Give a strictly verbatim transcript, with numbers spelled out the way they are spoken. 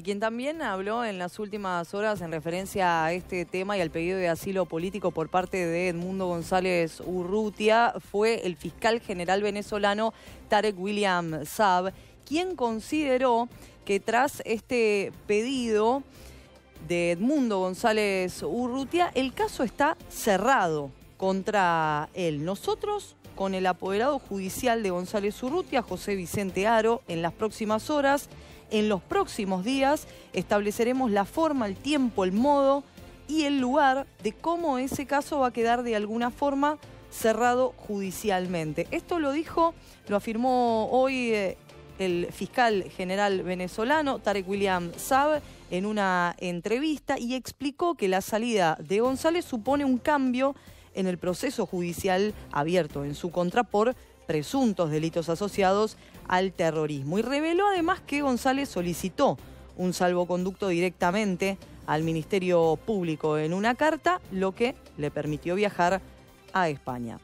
y quien también habló en las últimas horas en referencia a este tema y al pedido de asilo político por parte de Edmundo González Urrutia fue el fiscal general venezolano Tarek William Saab, quien consideró que tras este pedido de Edmundo González Urrutia, el caso está cerrado contra él. Nosotros, con el apoderado judicial de González Urrutia, José Vicente Haro, en las próximas horas, en los próximos días, estableceremos la forma, el tiempo, el modo y el lugar de cómo ese caso va a quedar de alguna forma cerrado judicialmente. Esto lo dijo, lo afirmó hoy eh, el fiscal general venezolano Tarek William Saab en una entrevista, y explicó que la salida de González supone un cambio en el proceso judicial abierto en su contra por presuntos delitos asociados al terrorismo. Y reveló además que González solicitó un salvoconducto directamente al Ministerio Público en una carta, lo que le permitió viajar a España.